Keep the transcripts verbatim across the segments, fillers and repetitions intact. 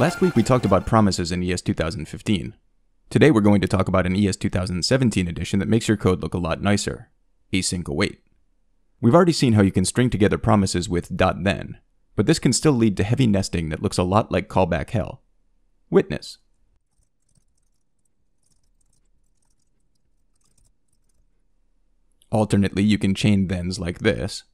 Last week we talked about promises in E S twenty fifteen. Today we're going to talk about an E S twenty seventeen edition that makes your code look a lot nicer, async await. We've already seen how you can string together promises with .then, but this can still lead to heavy nesting that looks a lot like callback hell. Witness. Alternately, you can chain thens like this.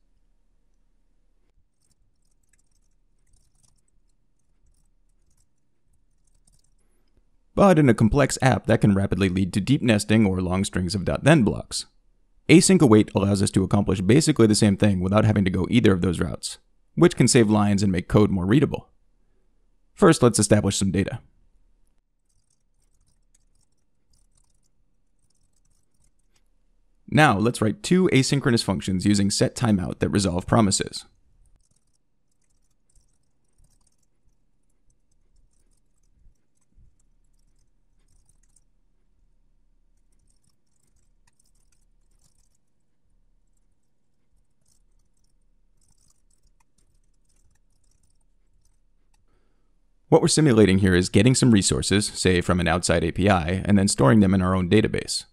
But in a complex app, that can rapidly lead to deep nesting or long strings of .then blocks. Async await allows us to accomplish basically the same thing without having to go either of those routes, which can save lines and make code more readable. First, let's establish some data. Now, let's write two asynchronous functions using setTimeout that resolve promises. What we're simulating here is getting some resources, say from an outside A P I, and then storing them in our own database.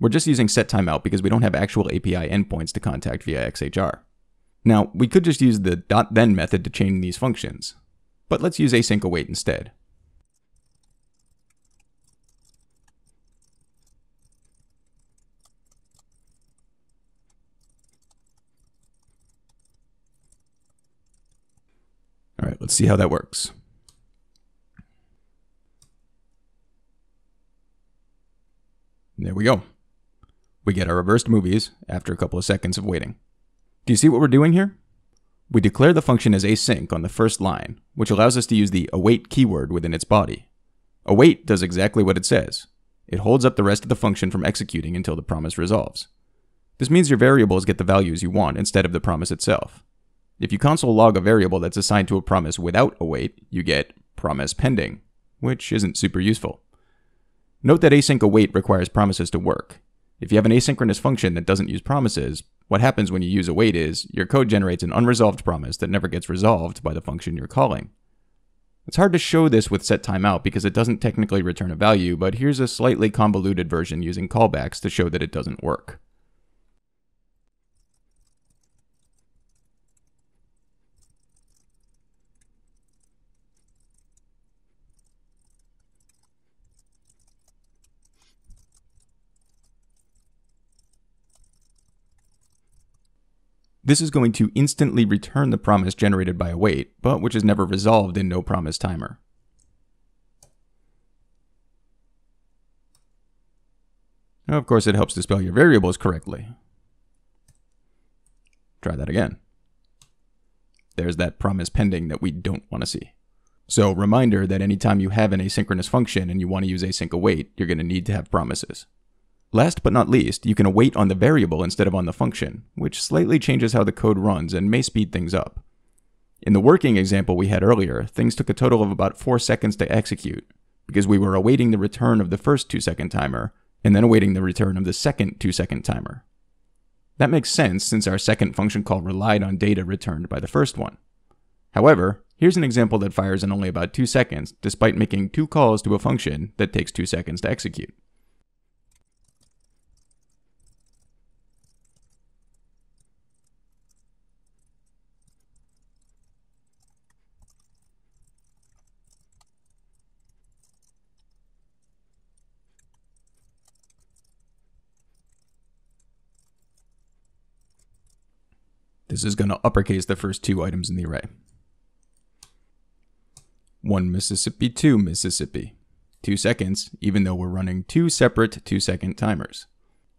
We're just using setTimeout because we don't have actual A P I endpoints to contact via X H R. Now, we could just use the .then method to chain these functions, but let's use async await instead. All right, let's see how that works. There we go. We get our reversed movies after a couple of seconds of waiting. Do you see what we're doing here? We declare the function as async on the first line, which allows us to use the await keyword within its body. Await does exactly what it says. It holds up the rest of the function from executing until the promise resolves. This means your variables get the values you want instead of the promise itself. If you console log a variable that's assigned to a promise without await, you get promise pending, which isn't super useful. Note that async await requires promises to work. If you have an asynchronous function that doesn't use promises, what happens when you use await is your code generates an unresolved promise that never gets resolved by the function you're calling. It's hard to show this with setTimeout because it doesn't technically return a value, but here's a slightly convoluted version using callbacks to show that it doesn't work. This is going to instantly return the promise generated by await, but which is never resolved in no promise timer. Now, of course, it helps to spell your variables correctly. Try that again. There's that promise pending that we don't want to see. So, reminder that anytime you have an asynchronous function and you want to use async await, you're going to need to have promises. Last but not least, you can await on the variable instead of on the function, which slightly changes how the code runs and may speed things up. In the working example we had earlier, things took a total of about four seconds to execute, because we were awaiting the return of the first two-second timer, and then awaiting the return of the second two-second timer. That makes sense since our second function call relied on data returned by the first one. However, here's an example that fires in only about two seconds, despite making two calls to a function that takes two seconds to execute. This is going to uppercase the first two items in the array. One Mississippi, two Mississippi. Two seconds, even though we're running two separate two-second timers.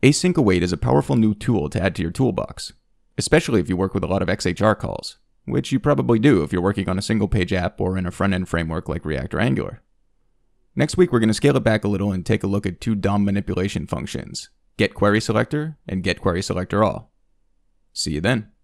Async await is a powerful new tool to add to your toolbox, especially if you work with a lot of X H R calls, which you probably do if you're working on a single-page app or in a front-end framework like React or Angular. Next week, we're going to scale it back a little and take a look at two D O M manipulation functions, getQuerySelector and getQuerySelectorAll. See you then.